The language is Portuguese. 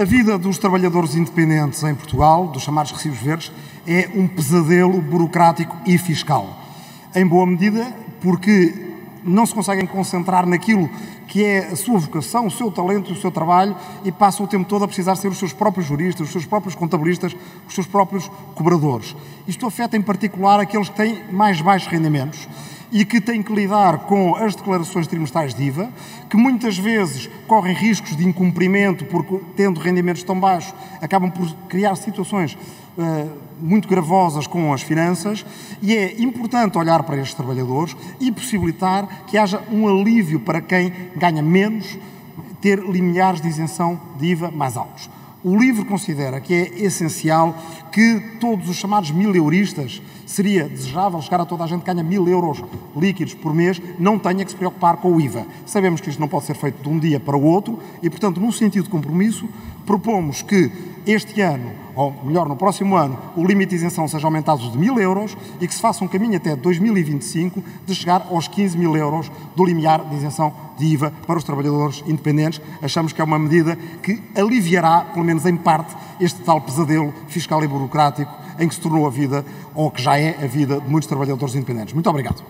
A vida dos trabalhadores independentes em Portugal, dos chamados recibos verdes, é um pesadelo burocrático e fiscal. Em boa medida, porque não se conseguem concentrar naquilo que é a sua vocação, o seu talento, o seu trabalho, e passam o tempo todo a precisar ser os seus próprios juristas, os seus próprios contabilistas, os seus próprios cobradores. Isto afeta em particular aqueles que têm mais baixos rendimentos e que têm que lidar com as declarações trimestrais de IVA, que muitas vezes correm riscos de incumprimento porque, tendo rendimentos tão baixos, acabam por criar situações muito gravosas com as finanças, e é importante olhar para estes trabalhadores e possibilitar que haja um alívio para quem ganha menos, ter limiares de isenção de IVA mais altos. O LIVRE considera que é essencial que todos os chamados mileuristas, seria desejável chegar a toda a gente que ganha 1000 euros líquidos por mês, não tenha que se preocupar com o IVA. Sabemos que isto não pode ser feito de um dia para o outro e, portanto, no sentido de compromisso, propomos que este ano, ou melhor, no próximo ano, o limite de isenção seja aumentado de 1000 euros e que se faça um caminho até 2025 de chegar aos 15.000 euros do limiar de isenção de IVA para os trabalhadores independentes. Achamos que é uma medida que aliviará, pelo menos em parte, este tal pesadelo fiscal e burocrático em que se tornou a vida, ou que já é a vida, de muitos trabalhadores independentes. Muito obrigado.